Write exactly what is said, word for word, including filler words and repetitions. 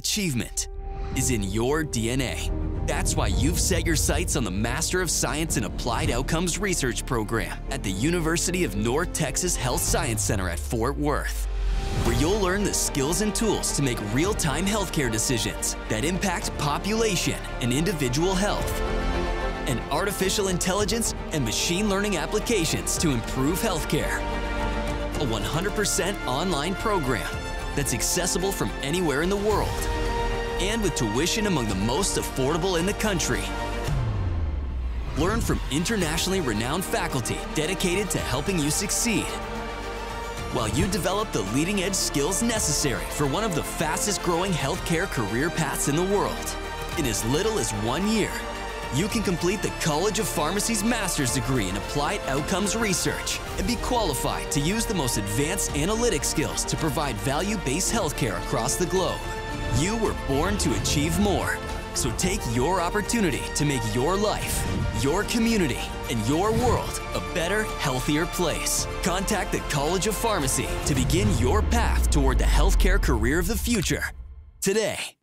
Achievement is in your D N A. That's why you've set your sights on the Master of Science in Applied Outcomes Research program at the University of North Texas Health Science Center at Fort Worth, where you'll learn the skills and tools to make real-time healthcare decisions that impact population and individual health, and artificial intelligence and machine learning applications to improve healthcare. A one hundred percent online program that's accessible from anywhere in the world, and with tuition among the most affordable in the country. Learn from internationally renowned faculty dedicated to helping you succeed, while you develop the leading-edge skills necessary for one of the fastest-growing healthcare career paths in the world. In as little as one year, you can complete the College of Pharmacy's master's degree in Applied Outcomes Research and be qualified to use the most advanced analytic skills to provide value-based healthcare across the globe. You were born to achieve more, so take your opportunity to make your life, your community, and your world a better, healthier place. Contact the College of Pharmacy to begin your path toward the healthcare career of the future today.